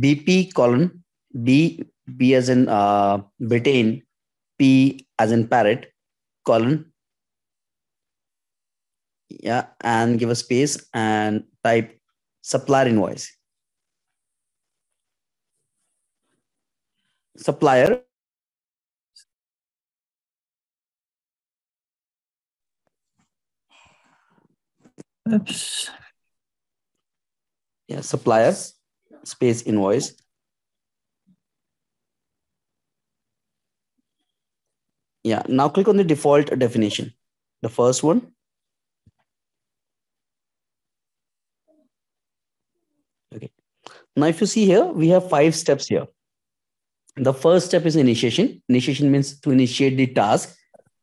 BP colon, B as in Britain, P as in parrot, colon. Yeah, and give a space and type supplier invoice. Supplier. Oops. Yeah, supplier space invoice. Yeah, now click on the default definition, the first one. Okay. Now, if you see here, we have 5 steps here. The first step is initiation. Initiation means to initiate the task,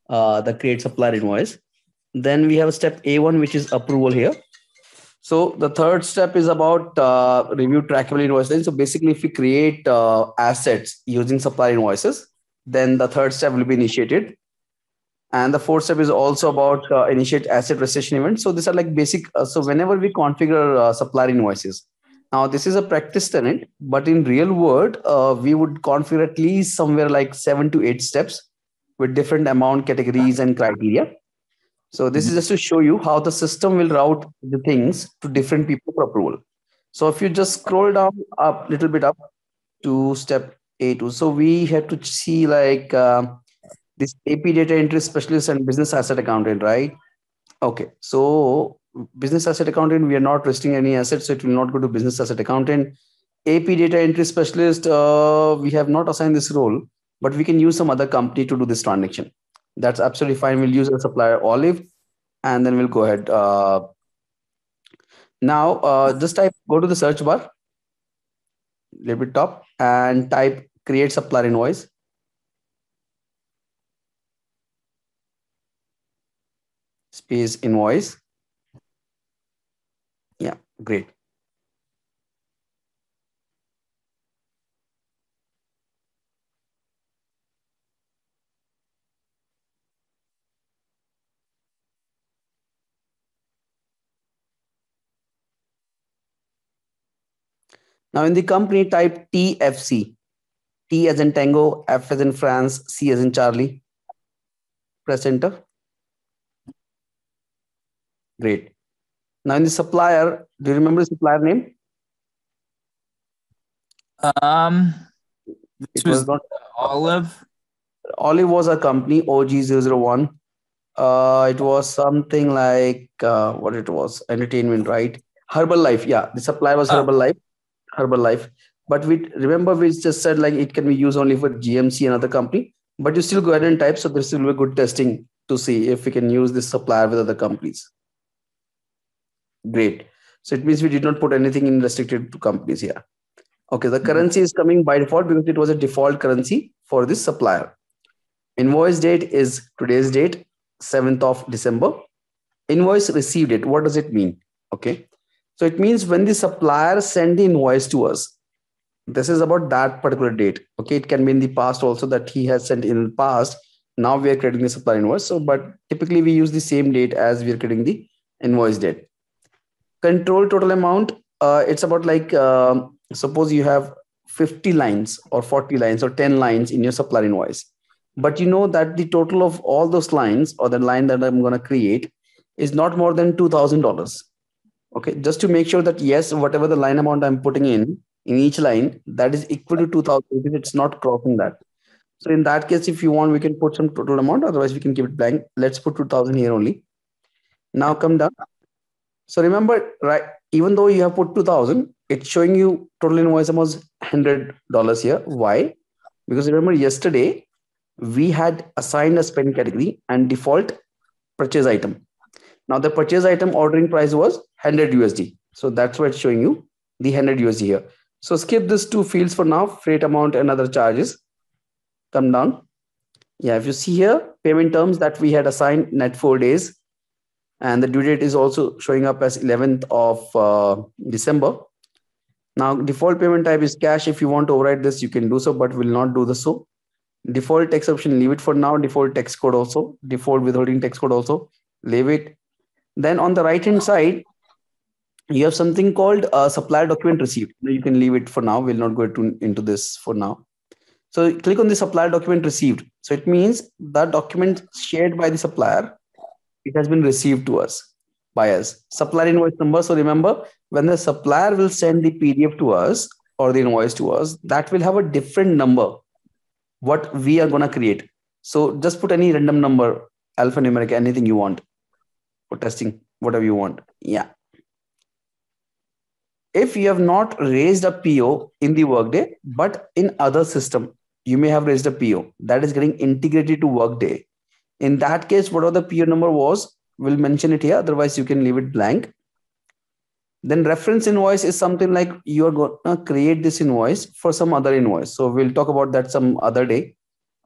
the create supplier invoice. Then we have step A1, which is approval here. So the third step is about review trackable invoices. So basically, if you create assets using supplier invoices, then the third step will be initiated. And the fourth step is also about initiate asset recession events. So these are like basic. So whenever we configure supplier invoices, now this is a practice tenant, but in real world, we would configure at least somewhere like 7 to 8 steps with different amount categories and criteria. So this is just to show you how the system will route the things to different people for approval. So if you just scroll down up a little bit up to step A2. So we have to see like this AP data entry specialist and business asset accountant, right? Okay, so business asset accountant, we are not listing any assets, so it will not go to business asset accountant. AP data entry specialist, we have not assigned this role, but we can use some other company to do this transaction. That's absolutely fine. We'll use a supplier Olive, and then we'll go ahead. Now, just type, go to the search bar, little bit top, and type create supplier invoice. Space invoice. Yeah, great. Now in the company type TFC, T as in Tango, F as in France, C as in Charlie. Press enter. Great. Now in the supplier, do you remember the supplier name? It was not Olive. Olive was a company, OG001. It was something like, what it was, entertainment, right? Herbalife, yeah. The supplier was Herbalife. Herbalife, but we remember we just said like it can be used only for GMC and other company, but you still go ahead and type. So this will be good testing to see if we can use this supplier with other companies. Great. So it means we did not put anything in restricted to companies here. Okay. The currency is coming by default because it was a default currency for this supplier. Invoice date is today's date, 7th of December. Invoice received it. What does it mean? Okay. So it means when the supplier send the invoice to us, this is about that particular date. Okay, it can be in the past also that he has sent in the past. Now we are creating the supplier invoice. So, but typically we use the same date as we are creating the invoice date. Control total amount. It's about like, suppose you have 50 lines or 40 lines or 10 lines in your supplier invoice. But you know that the total of all those lines or the line that I'm going to create is not more than $2,000. Okay, just to make sure that yes, whatever the line amount I'm putting in each line, that is equal to 2,000. It's not crossing that. So in that case, if you want, we can put some total amount. Otherwise, we can keep it blank. Let's put 2,000 here only. Now come down. So remember, right? Even though you have put 2,000, it's showing you total invoice amount $100 here. Why? Because remember yesterday, we had assigned a spend category and default purchase item. Now the purchase item ordering price was $100. So that's why it's showing you the $100 here. So skip these 2 fields for now, freight amount and other charges. Come down. Yeah, if you see here, payment terms that we had assigned net 4 days. And the due date is also showing up as 11th of December. Now default payment type is cash. If you want to override this, you can do so, but we'll not do the so. Default tax option, leave it for now. Default tax code also. Default withholding tax code also. Leave it. Then on the right hand side, you have something called supplier document receipt. You can leave it for now. We'll not go into this for now. So click on the supplier document received. So it means that document shared by the supplier, it has been received to us by us. Supplier invoice number. So remember, when the supplier will send the PDF to us or the invoice to us, that will have a different number, what we are going to create. So just put any random number, alphanumeric, anything you want for testing, whatever you want. Yeah. If you have not raised a PO in the Workday, but in other system, you may have raised a PO that is getting integrated to Workday. In that case, whatever the PO number was, we'll mention it here. Otherwise, you can leave it blank. Then reference invoice is something like you are going to create this invoice for some other invoice. So we'll talk about that some other day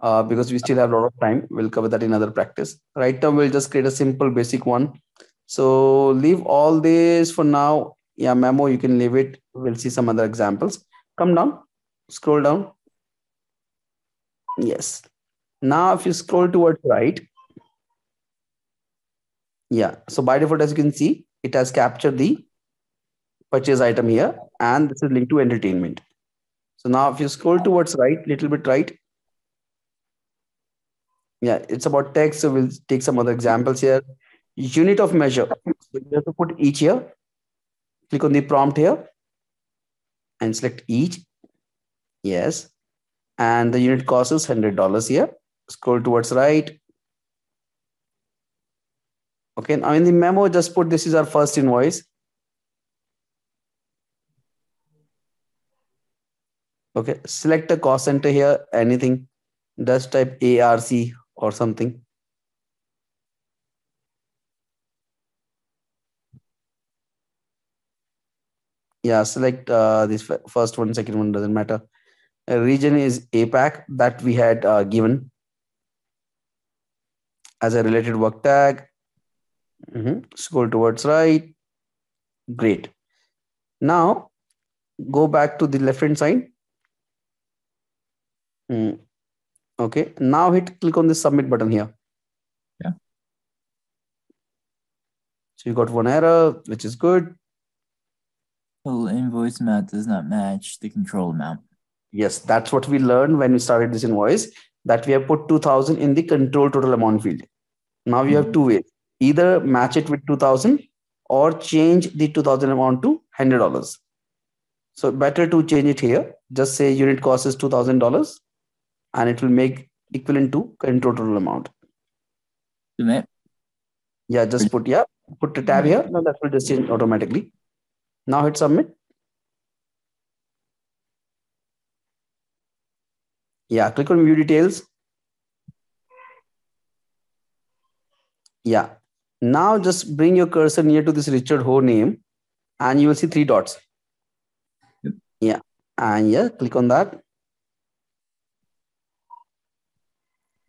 because we still have a lot of time. We'll cover that in other practice. Right now, we'll just create a simple basic one. So leave all this for now. Yeah, memo, you can leave it. We'll see some other examples. Come down, scroll down. Yes. Now, if you scroll towards right, yeah. So by default, as you can see, it has captured the purchase item here, and this is linked to entertainment. So now, if you scroll towards right, little bit right. Yeah, it's about text. So we'll take some other examples here. Unit of measure. So you have to put each here. Click on the prompt here and select each. Yes. And the unit cost is $100 here. Scroll towards right. Okay. Now in the memo, just put this is our first invoice. Okay. Select a cost center here. Anything. Just type ARC or something. Yeah, select this first one, second one, doesn't matter. Region is APAC that we had given as a related work tag. Scroll towards right. Great. Now, go back to the left-hand side. Okay, now click on the submit button here. Yeah. So you got one error, which is good. Well, invoice amount does not match the control amount. Yes, that's what we learned when we started this invoice, that we have put 2000 in the control total amount field. Now you have two ways. Either match it with 2000 or change the 2000 amount to $100. So better to change it here. Just say unit cost is $2000 and it will make equivalent to control total amount. Yeah, just put the tab here. Now that will just change automatically. Now hit submit. Yeah, click on view details. Yeah. Now just bring your cursor near to this Richard Ho name and you will see three dots. Yep. Yeah. And yeah, click on that.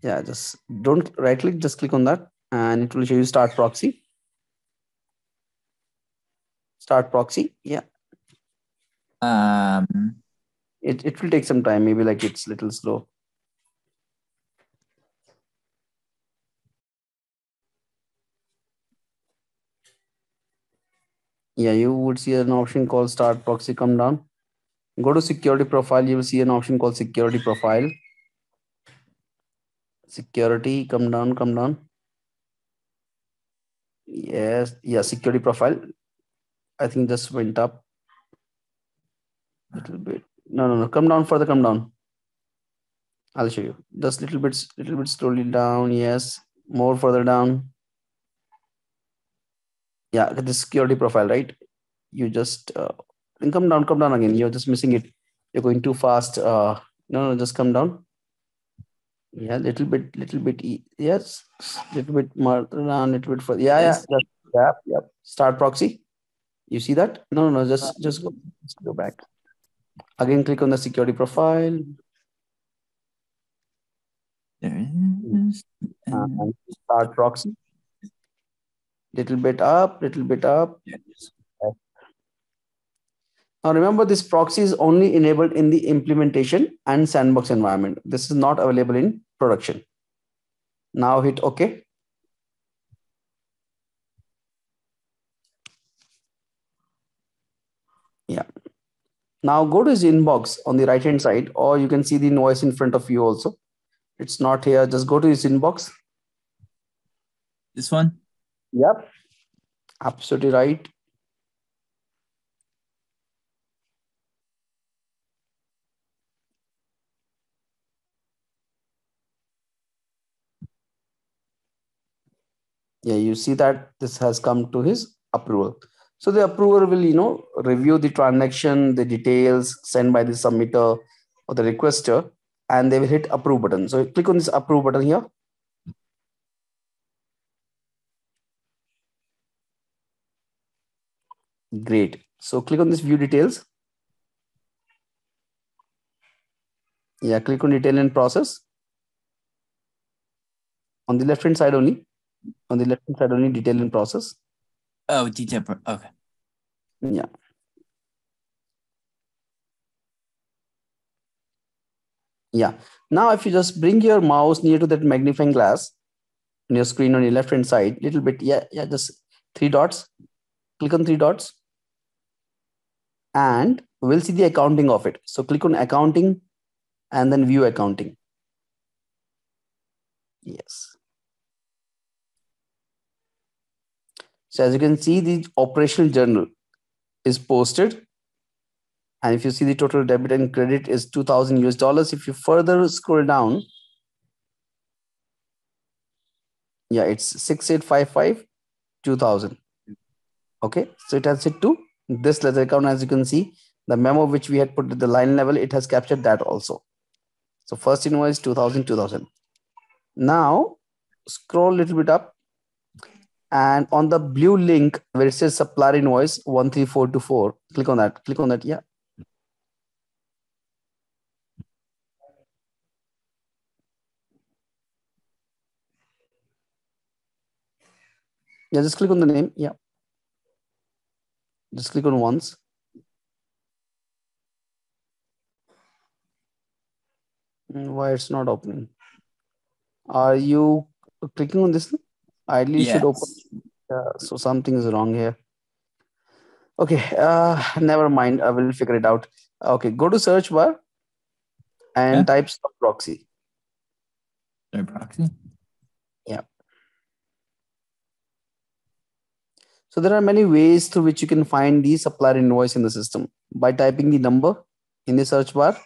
Yeah, just don't right click, just click on that and it will show you start proxy. Start proxy, yeah. It will take some time, maybe like it's a little slow. Yeah, you would see an option called start proxy, come down. Go to security profile, you will see an option called security profile. Security, come down, come down. Yes, yeah, security profile. I think just went up a little bit. No. Come down further. Come down. I'll show you. Just little bit slowly down. Yes. More further down. Yeah. The security profile, right? You just come down again. You're just missing it. You're going too fast. No. Just come down. Yeah. Little bit. Yes. Little bit more down. Little bit further. Yeah. Yes. Yeah. Start proxy. You see that? No. Just go back. Again, click on the security profile. There is. And start proxy. Little bit up. Yes. Okay. Now remember, this proxy is only enabled in the implementation and sandbox environment. This is not available in production. Now hit OK. Yeah. Now go to his inbox on the right-hand side, or you can see the invoice in front of you also. It's not here. Just go to his inbox. This one? Yep. Absolutely right. Yeah, you see that this has come to his approval. So the approver will, review the transaction, the details sent by the submitter or the requester, and they will hit approve button. So click on this approve button here. Great. So click on this view details. Yeah, click on detail and process. On the left-hand side only. On the left-hand side only, detail and process. Oh, detail. Okay. Yeah. Yeah. Now, if you just bring your mouse near to that magnifying glass on your screen on your left-hand side, little bit. Yeah. Yeah. Just three dots. Click on three dots. And we'll see the accounting of it. So click on accounting and then view accounting. Yes. So as you can see, the operational journal is posted. And if you see the total debit and credit is $2,000 US. If you further scroll down, yeah, it's 6855, 2000. Okay, so it has hit to this ledger account. As you can see, the memo which we had put at the line level, it has captured that also. So first invoice 2000, 2000. Now scroll a little bit up. And on the blue link where it says supplier invoice 13424, click on that. Click on that. Yeah. Yeah, just click on the name. Yeah. Just click on once. Why it's not opening? Are you clicking on this? Ideally, yes. Should open. So something is wrong here. Okay, never mind. I will figure it out. Okay, go to search bar and type stop proxy. Stop proxy. Yeah. So there are many ways through which you can find the supplier invoice in the system by typing the number in the search bar.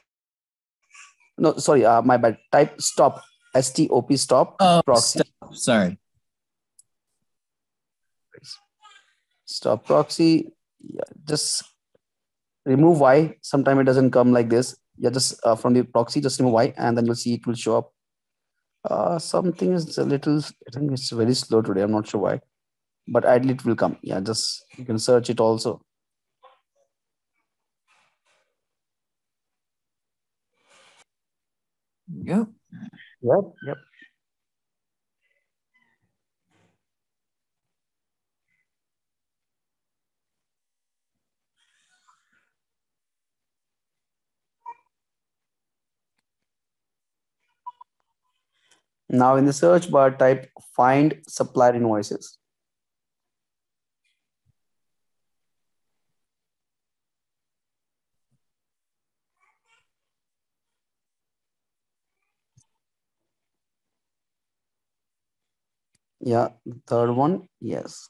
No, sorry, my bad. Type stop. S-T-O-P stop. Oh, proxy. Stop. Sorry. Stop proxy. Yeah, just remove Y. Sometimes it doesn't come like this. Yeah, just from the proxy, just remove Y, and then you'll see it will show up. Something is a little. I think it's very slow today. I'm not sure why, but ideally it will come. Yeah, just you can search it also. Yep. Yep. Yep. Now in the search bar, type find supplier invoices. Yeah, third one, yes.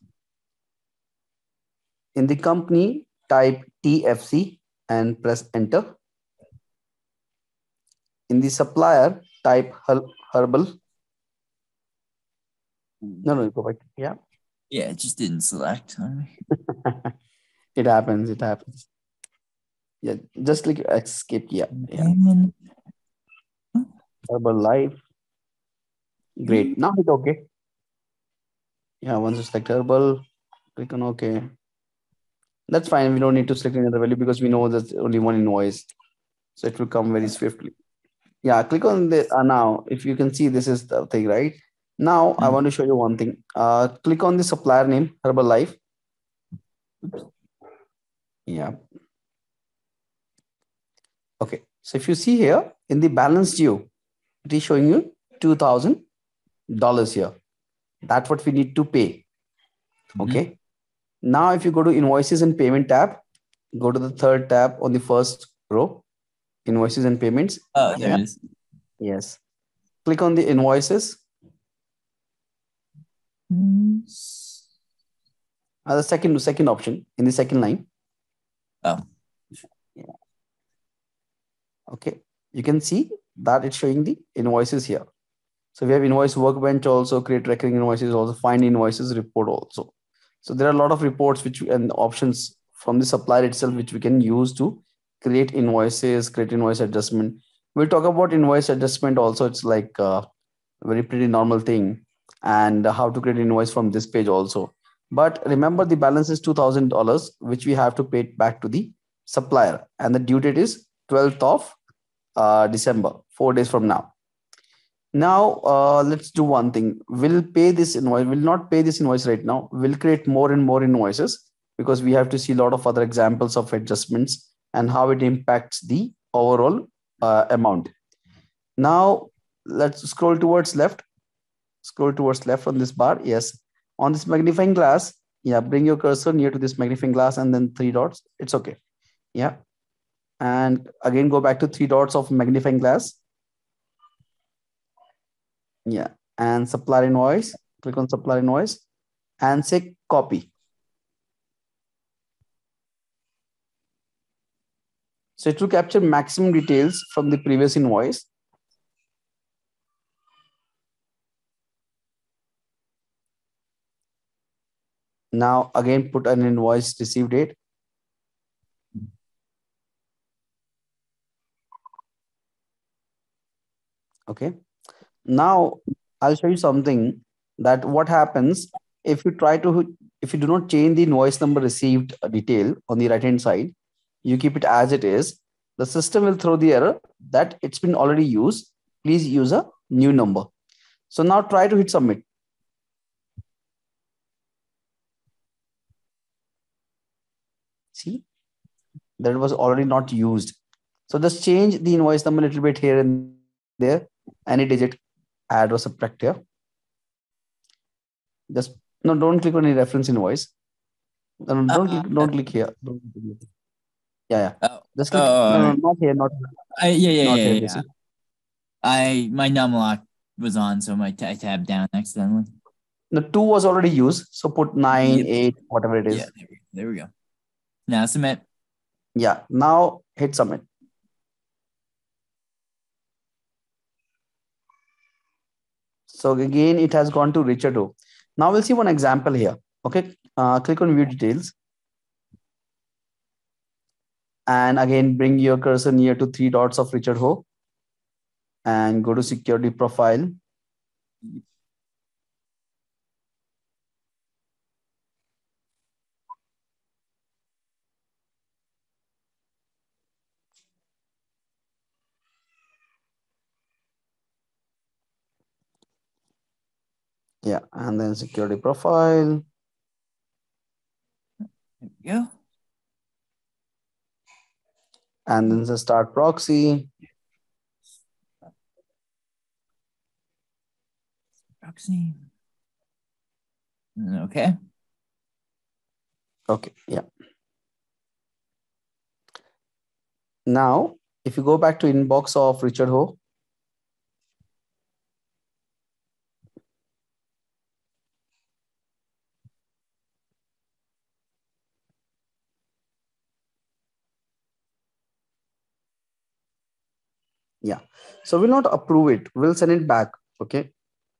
In the company, type TFC and press enter. In the supplier, type Herbal. No, go back. Yeah. Yeah, it just didn't select. It happens. It happens. Yeah, just click escape. Yeah. Yeah. Herbalife. Great. Now hit OK. Yeah, once you select Herbal, click on OK. That's fine. We don't need to select another value because we know there's only one invoice. So it will come very swiftly. Yeah, click on the now. If you can see, this is the thing, right? Now, I want to show you one thing. Click on the supplier name, Herbalife. Oops. Yeah. Okay. So if you see here in the balance due, it is showing you $2,000 here. That's what we need to pay. Okay. Now, if you go to invoices and payment tab, go to the third tab on the first row, invoices and payments. There it is. Yes. Click on the invoices. The second option in the second line. Oh. Yeah. Okay. You can see that it's showing the invoices here. So we have invoice workbench also, create recurring invoices also, find invoices, report also. So there are a lot of reports which and options from the supplier itself, which we can use to create invoices, create invoice adjustment. We'll talk about invoice adjustment also. It's like a very pretty normal thing, and how to create invoice from this page also. But remember, the balance is $2,000, which we have to pay it back to the supplier, and the due date is 12th of December, 4 days from now. Now, let's do one thing. We'll pay this invoice. We'll not pay this invoice right now. We'll create more and more invoices because we have to see a lot of other examples of adjustments and how it impacts the overall amount. Now, let's scroll towards left. Scroll towards left on this bar. Yes. On this magnifying glass, yeah, bring your cursor near to this magnifying glass and then three dots. It's okay. Yeah. And again, go back to three dots of magnifying glass. Yeah, and supplier invoice, click on supplier invoice and say copy. So it will capture maximum details from the previous invoice. Now again, put an invoice receive date. Okay. Now I'll show you something that what happens if you try to, if you do not change the invoice number received detail on the right hand side, you keep it as it is, the system will throw the error that it's been already used. Please use a new number. So now try to hit submit. See, that was already not used. So just change the invoice number a little bit here and there, any digit. Add or subtract here. Just no, don't click on any reference invoice. Don't click here. Yeah, yeah. Just click. No, not here. Not. Yeah. My num lock was on, so I tabbed down accidentally. The 2 was already used, so put 9, yep. 8, whatever it is. Yeah, there we go. Now submit. Yeah. Now hit submit. So again, it has gone to Richard Ho. Now we'll see one example here. Okay, click on view details. And again, bring your cursor near to three dots of Richard Ho. And go to security profile. Yeah, and then security profile. Yeah. And then the start proxy. Proxy. Okay. Okay, yeah. Now, if you go back to inbox of Richard Ho, yeah, so we'll not approve it. We'll send it back. Okay.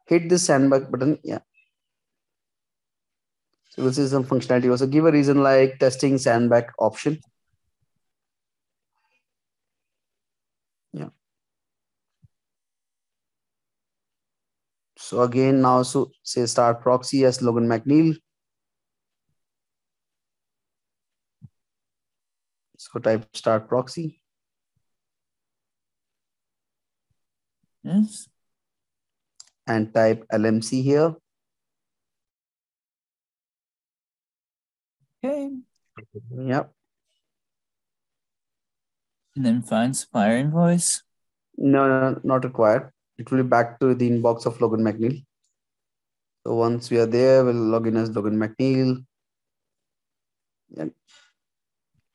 Hit this send back button. Yeah. So we'll see some functionality also. Give a reason like testing send back option. Yeah. So again, now so say start proxy as Logan McNeil. So type start proxy. Yes. And type LMC here. Okay. Yep. And then find supplier invoice. No, no, not required. It will be back to the inbox of Logan McNeil. So once we are there, we'll log in as Logan McNeil. Yep.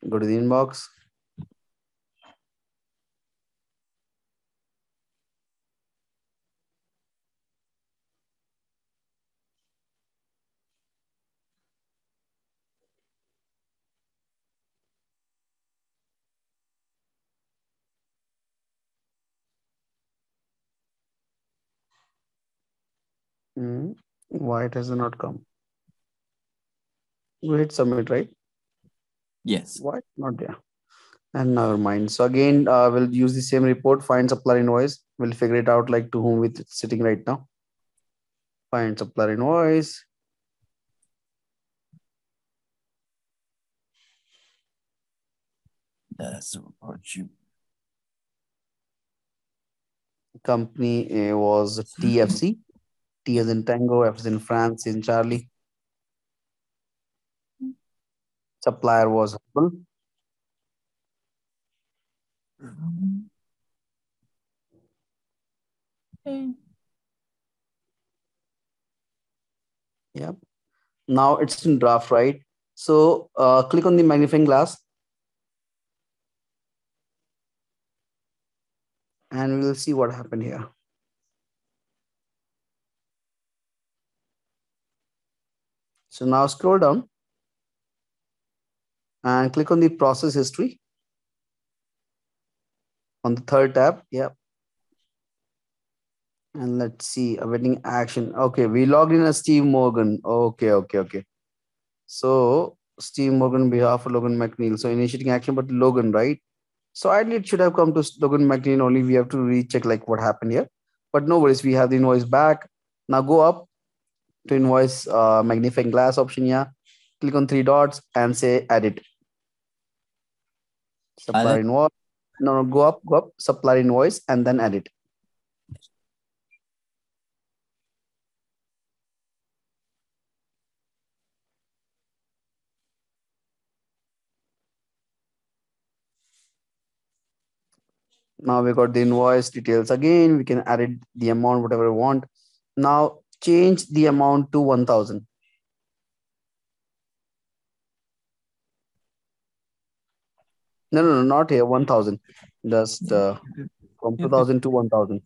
Go to the inbox. Why it has not come? We hit submit, right? Yes. Why not there? And never mind. So again, we'll use the same report, find supplier invoice. We'll figure it out like to whom it's sitting right now. Find supplier invoice. That's about you. Company was TFC. T as in Tango, F as in France, in Charlie. Supplier was Apple. Okay. Yep. Now it's in draft, right? So click on the magnifying glass. And we'll see what happened here. So now scroll down and click on the process history on the third tab. Yeah. And let's see, awaiting action. Okay, we logged in as Steve Morgan. Okay, okay, okay. So Steve Morgan on behalf of Logan McNeil. So initiating action, but Logan, right? So ideally it should have come to Logan McNeil only. We have to recheck like what happened here. But no worries, we have the invoice back. Now go up to invoice magnifying glass option here. Click on three dots and say edit. Supplier invoice. No, no, go up, supplier invoice and then edit. Now we got the invoice details again. We can edit the amount, whatever we want. Now change the amount to 1,000. No, no, no, not here. 1,000. Just from 2,000 to 1,000.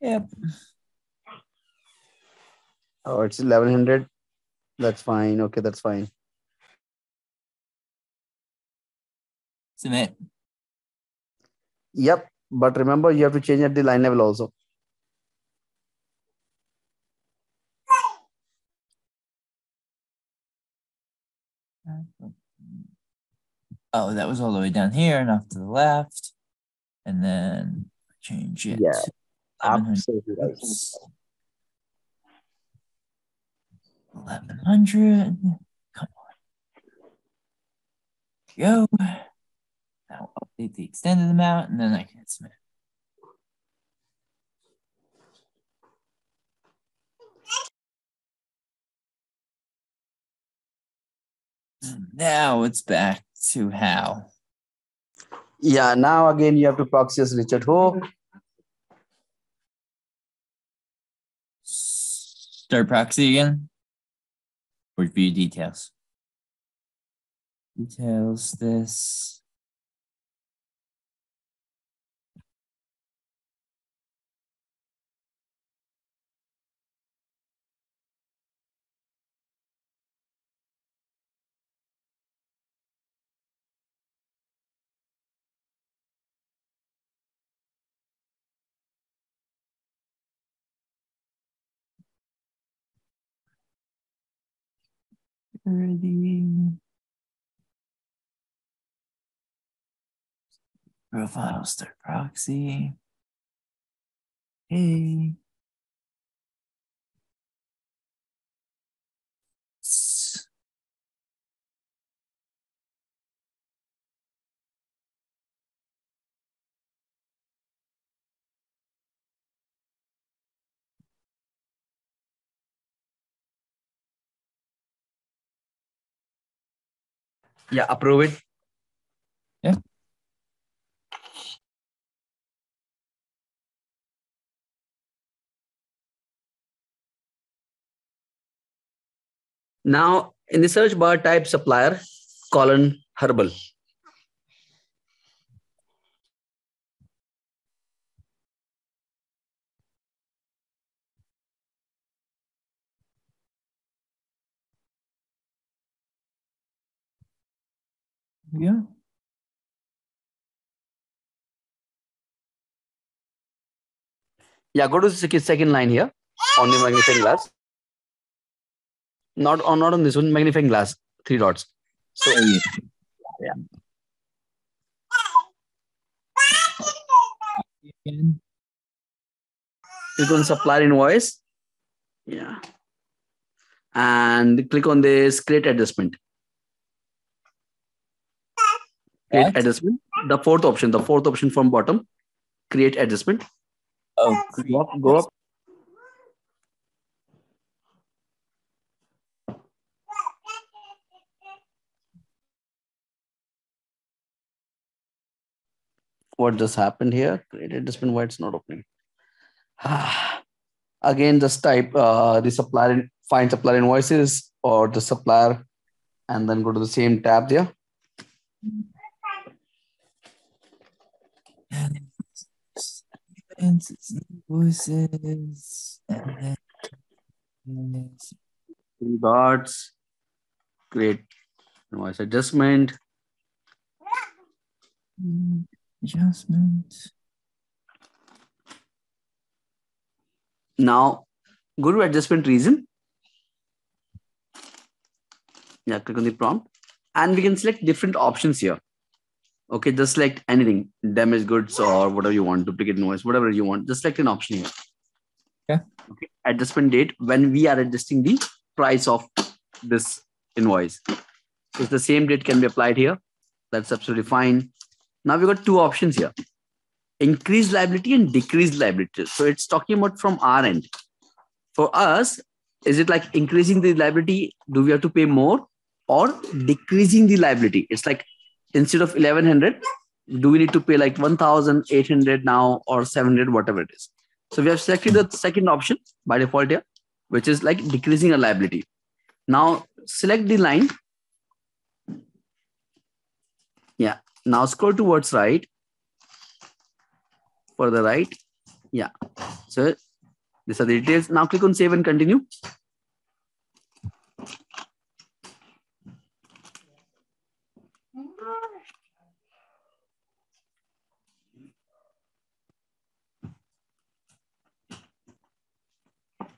Yep. Oh, it's 1,100. That's fine. Okay, that's fine. Submit. Yep. But remember, you have to change at the line level also. Oh, that was all the way down here and off to the left. And then change it. Yeah, absolutely. 1,100. Come on. Go. I'll update the extended amount and then I can submit. Now it's back to how. Yeah, now again you have to proxy as Richard Ho. Start proxy again. Or view details. Details this. Ready. Profile start proxy. Hey. Yeah, approve it. Yeah. Now in the search bar, type supplier, colon, herbal. Yeah. Yeah, go to the second line here on the magnifying glass. Not on this one, magnifying glass, 3 dots. So, yeah. Click on supplier invoice. Yeah. And click on this create adjustment. Create adjustment. The fourth option from bottom, create adjustment. Oh, go up. What just happened here? Create adjustment. Why it's not opening? Again, just type the supplier, find supplier invoices or the supplier, and then go to the same tab there. Invoices and then 3 dots, create invoice adjustment. Now go to adjustment reason. Yeah, click on the prompt and we can select different options here. Okay, just select anything, damaged goods or whatever you want, duplicate invoice, whatever you want. Just select an option here. Yeah. Okay. Adjustment date, when we are adjusting the price of this invoice. So the same date can be applied here. That's absolutely fine. Now we've got 2 options here. Increased liability and decreased liability. So it's talking about from our end. For us, is it like increasing the liability? Do we have to pay more or decreasing the liability? It's like, instead of 1100, do we need to pay like 1800 now or 700, whatever it is. So we have selected the second option by default here, which is like decreasing a liability. Now select the line. Yeah. Now scroll towards right. Further right. Yeah. So these are the details. Now click on save and continue.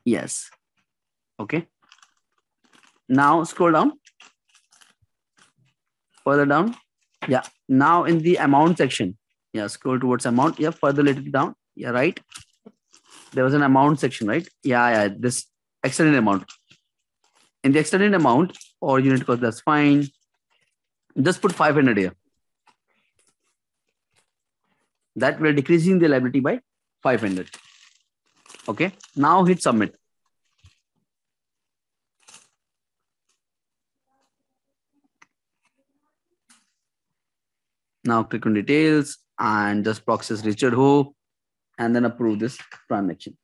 Yes. Okay. Now scroll down. Further down. Yeah. Now in the amount section. Yeah. Scroll towards amount. Yeah. Further little down. Yeah. Right. There was an amount section, right? Yeah. Yeah. This extended amount. In the extended amount or unit cost, that's fine. Just put 500 here. That we're decreasing the liability by 500. Okay, now hit submit. Now click on details and just process Richard Ho and then approve this transaction.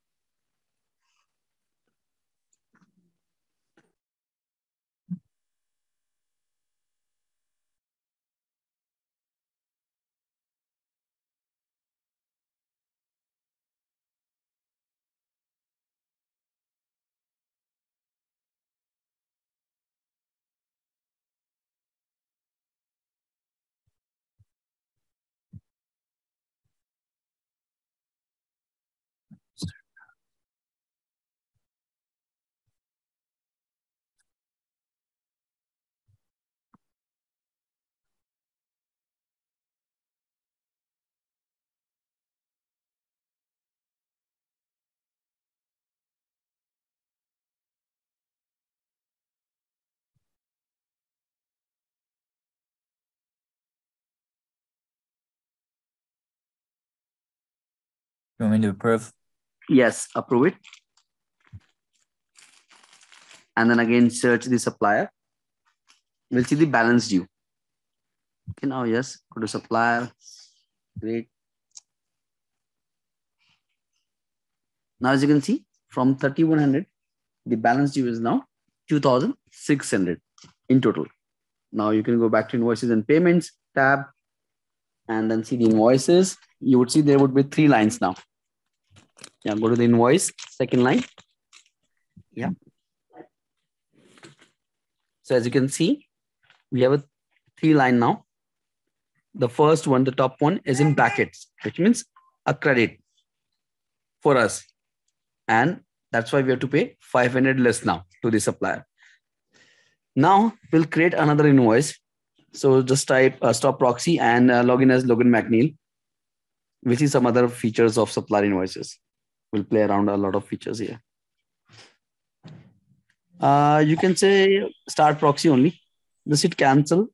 You want me to approve? Yes, approve it. And then again, search the supplier. We'll see the balance due. Okay, now yes, go to supplier. Great. Now, as you can see, from 3100, the balance due is now 2600 in total. Now you can go back to invoices and payments tab and then see the invoices. You would see there would be three lines now. Yeah, go to the invoice, second line. Yeah. So as you can see, we have a three line now. The first one, the top one, is in brackets, which means a credit for us. And that's why we have to pay 500 less now to the supplier. Now we'll create another invoice. So just type stop proxy and log in as Logan McNeil. We'll see some other features of supplier invoices. We'll play around a lot of features here. You can say start proxy only. Just hit cancel.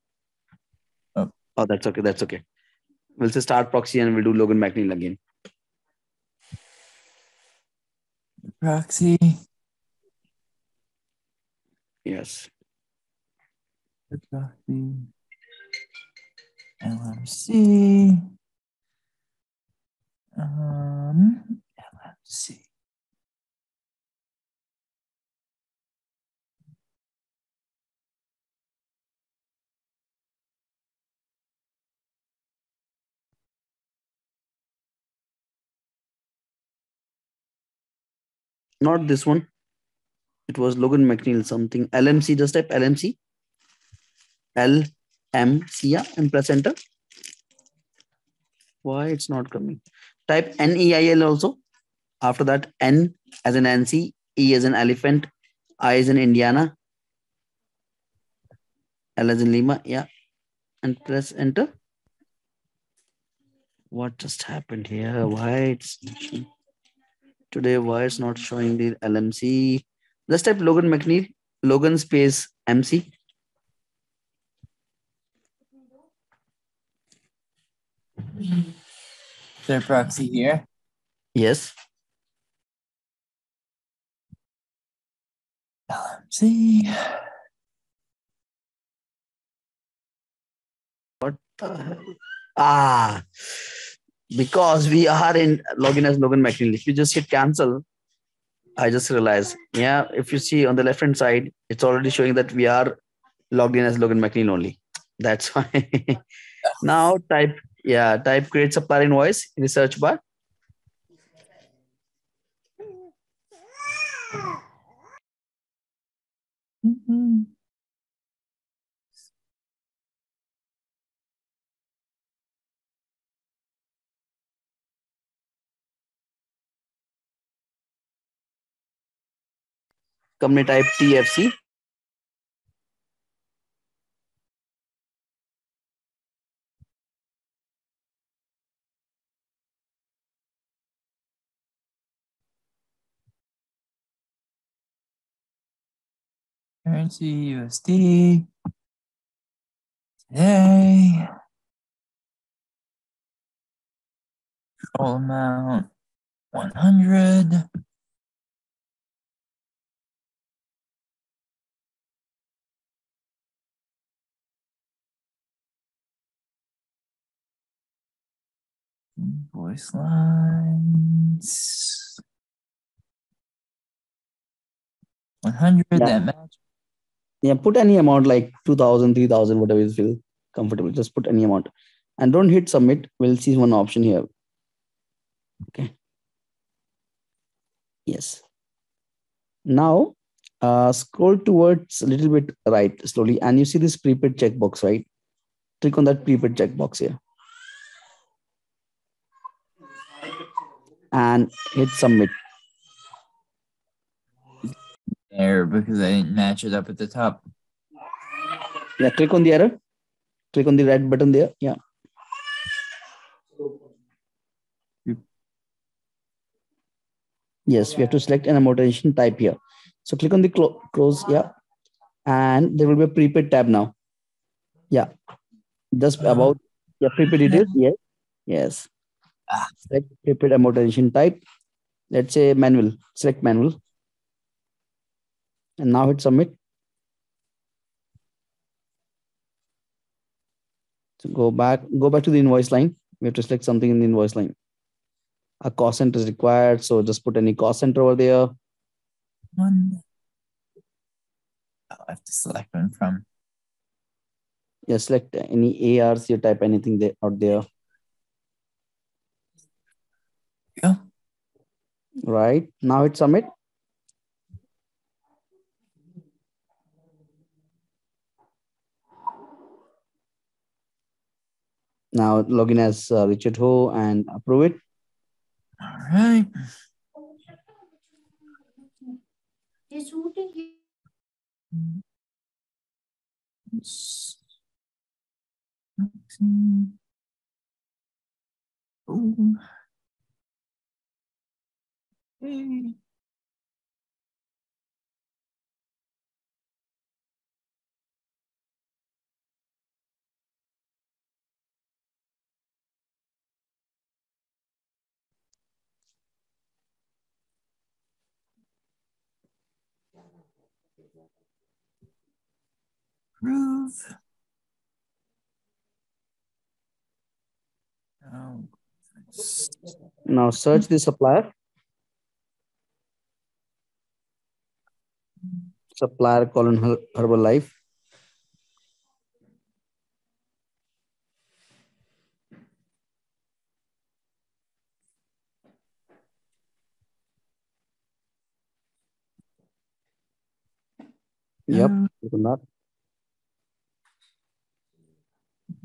Oh, that's okay. That's okay. We'll say start proxy and we'll do Logan McNeil again. Proxy. Yes. Proxy. LMC. LMC. Not this one. It was Logan McNeil something. LMC, just type LMC. LMC and press enter. Why it's not coming? Type NEIL also. After that, N as in Nancy, E as in elephant, I as in Indiana, L as in Lima. Yeah. And press enter. What just happened here? Why it's... Today, why it's not showing the LMC? Let's type Logan McNeil, Logan space MC. Is there a proxy here? Yes. LMC. What the hell? Ah. Because we are in login as Logan McNeil. If you just hit cancel, I just realized, yeah, if you see on the left-hand side, it's already showing that we are logged in as Logan McNeil only. That's why. Now type create supplier invoice in the search bar. Mm-hmm. Company type TFC. Currency USD. Today. All amount 100. Voice lines 100, yeah. That match. Yeah, put any amount like 2,000, 3,000, whatever you feel comfortable. Just put any amount and don't hit submit. We'll see one option here. Okay. Yes. Now scroll towards a little bit right slowly and you see this prepaid checkbox, right? Click on that prepaid checkbox here. And hit submit. Error because I didn't match it up at the top. Yeah, click on the error. Click on the red button there. Yeah. Yes, we have to select an amortization type here. So click on the close. Yeah. And there will be a prepaid tab now. Yeah. Just about your prepaid details. Yes. Yes. Select prepaid amortization type. Let's say manual. Select manual. And now hit submit. So go back to the invoice line. We have to select something in the invoice line. A cost center is required. So just put any cost center over there. One. Oh, I have to select one from Yeah, select any ARs, you type anything there, out there. Yeah. Right. Now hit submit. Now log in as Richard Ho and approve it. All right. Approve. Now search the supplier. Supplier colon Herbalife. Yep, you cannot.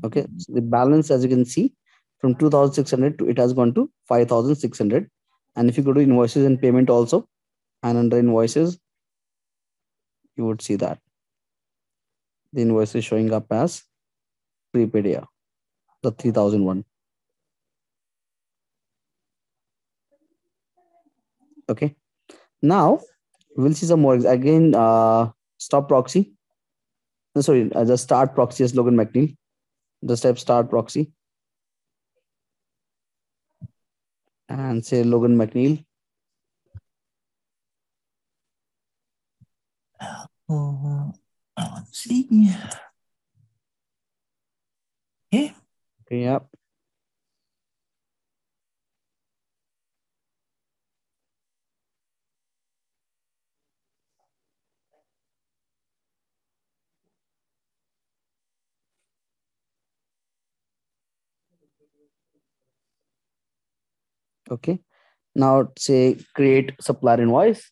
Okay, so the balance, as you can see, from 2,600 to it has gone to 5,600. And if you go to invoices and payment also, and under invoices, you would see that the invoice is showing up as prepaid year, the 3,001. Okay, now we'll see some more again. Stop proxy. No, sorry, just start proxy as Logan McNeil. Just type start proxy and say Logan McNeil. LMC. Yeah. Yep. Okay. Now say create supplier invoice.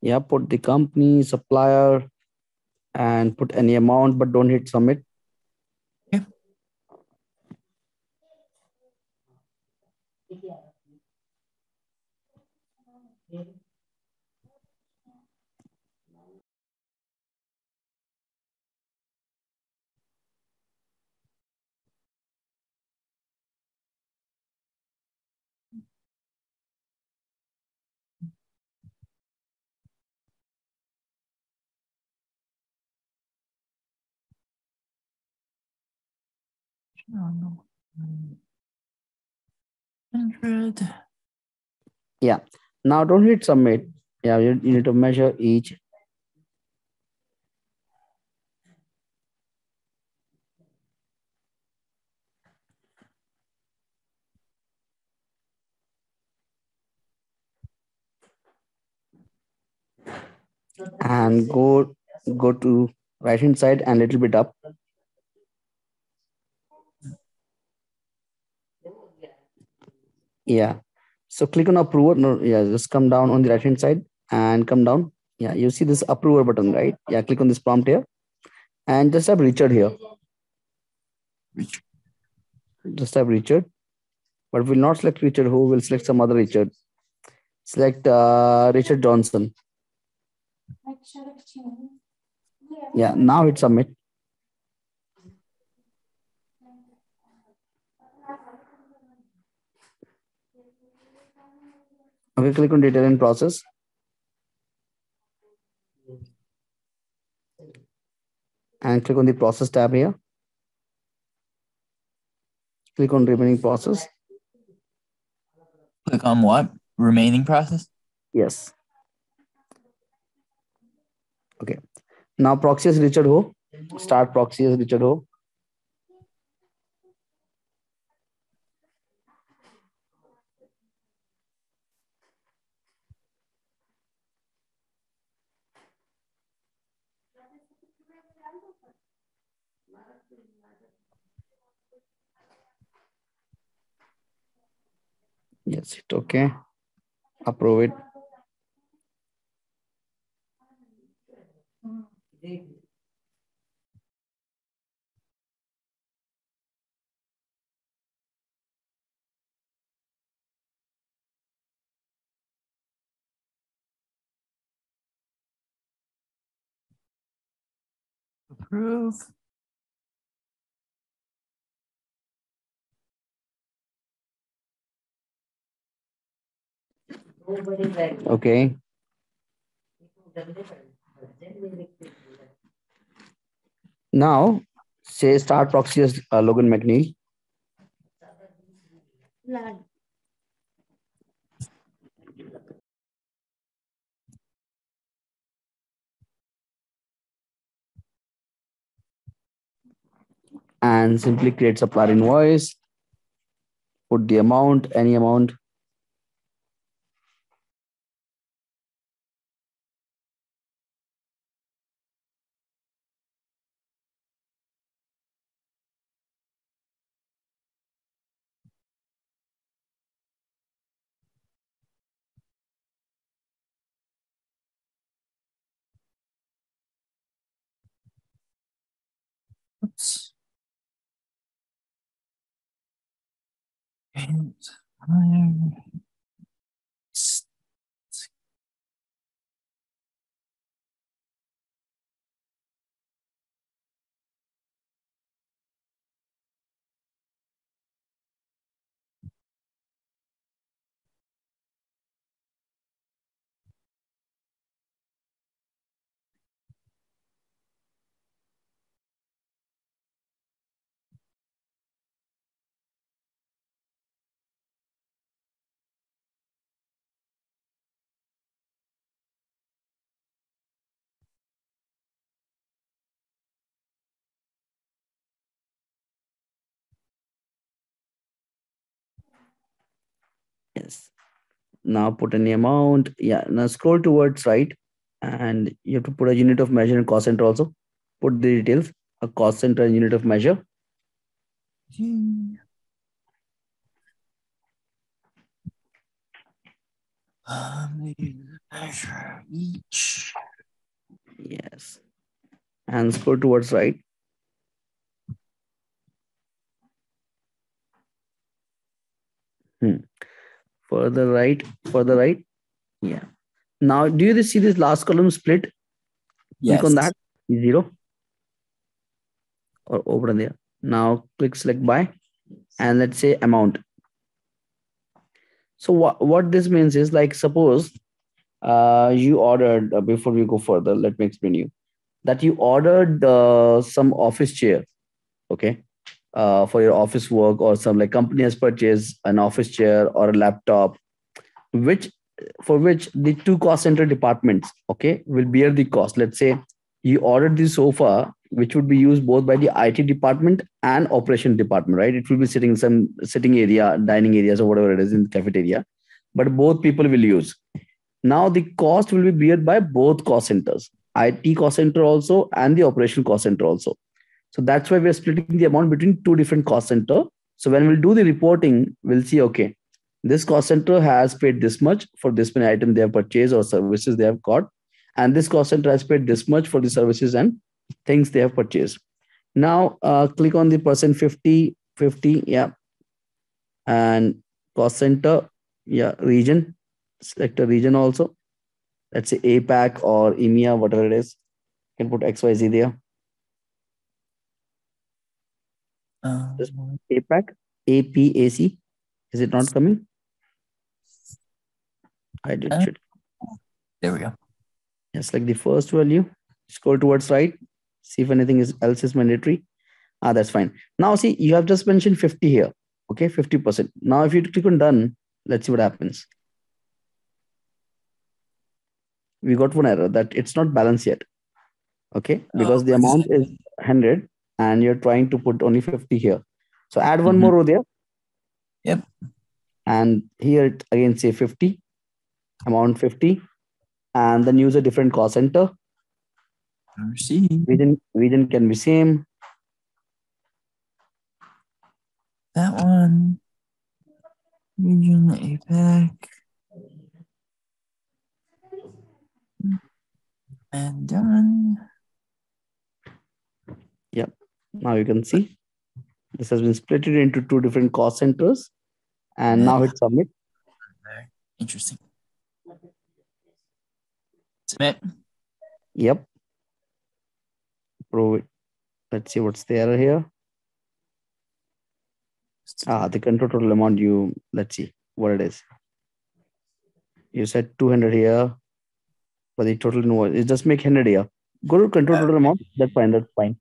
Yeah, put the company, supplier, and put any amount, but don't hit submit. Yeah. Oh, no. 100. Yeah. Now don't hit submit. Yeah, you need to measure each. And go to right hand side and little bit up. Yeah, so click on approver. No, yeah, just come down on the right hand side and come down. Yeah, you see this approver button, right? Yeah, click on this prompt here and just type Richard here. Richard. Just type Richard, but we'll not select Richard Who, will select some other Richard. Select Richard Johnson. Yeah, now hit submit. Okay, click on detail and process. And click on the process tab here. Click on remaining process. Click on what? Remaining process? Yes. Okay. Now proxy is Richard Ho. Start proxy is Richard Ho. Yes, it okay. Approve it. Approve. Okay. Now, say start proxy as Logan McNeil. And simply create supplier invoice. Put the amount, any amount. Yes. Now put any amount. Yeah. Now scroll towards right, and you have to put a unit of measure and cost center also. Put the details, a cost center and unit of measure. Measure each. Yes. And scroll towards right. Further right, yeah. Now, do you see this last column split? Yes. Click on that, zero, or over there. Now, click select by, and let's say amount. So what this means is, like, suppose you ordered, before we go further, let me explain you, that you ordered some office chair, okay? For your office work, or some like company has purchased an office chair or a laptop, for which the two cost center departments, okay, will bear the cost. Let's say you ordered the sofa, which would be used both by the IT department and operation department, right? It will be sitting in some sitting area, dining areas, or whatever it is in the cafeteria, but both people will use. Now the cost will be borne by both cost centers, IT cost center also and the operation cost center also. So that's why we're splitting the amount between two different cost centers. So when we'll do the reporting, we'll see, okay, this cost center has paid this much for this many items they have purchased or services they have got. And this cost center has paid this much for the services and things they have purchased. Now click on the percent 50, yeah. And cost center, yeah, region, select a region also. Let's say APAC or EMIA, whatever it is. You can put XYZ there. This APAC, APAC, is it not coming? I did it. There we go. Yes, like the first value. Scroll towards right. See if anything else is mandatory. Ah, that's fine. Now see, you have just mentioned 50 here. Okay, 50%. Now if you click on done, Let's see what happens. We got one error that it's not balanced yet. Okay, because the amount is 100 and you're trying to put only 50 here. So add one more row there. Yep. And here it again say 50, amount 50, and then use a different cost center. Region can be same. That one, region APAC. And done. Yep. Now you can see this has been split into two different cost centers. And now hit submit. Interesting. Submit. Yep. Prove it. Let's see what's the error here. Ah, the control total amount, let's see what it is. You said 200 here. But the total invoice, it just make 100 here. Go to control total amount. That's fine. That's fine.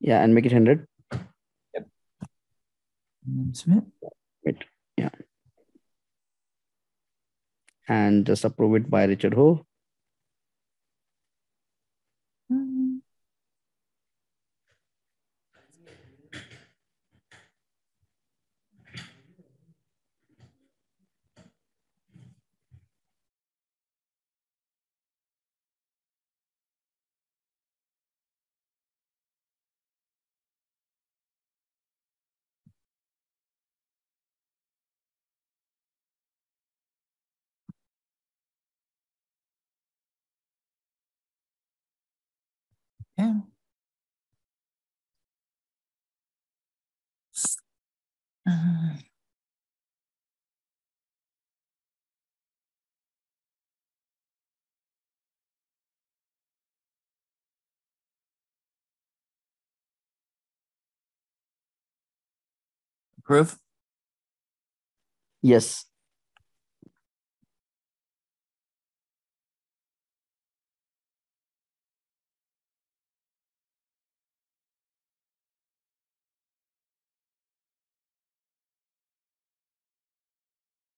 Yeah, and make it 100. Yep. Submit. It. Yeah. And just approve it by Richard Ho. Yeah. Approve? Yes.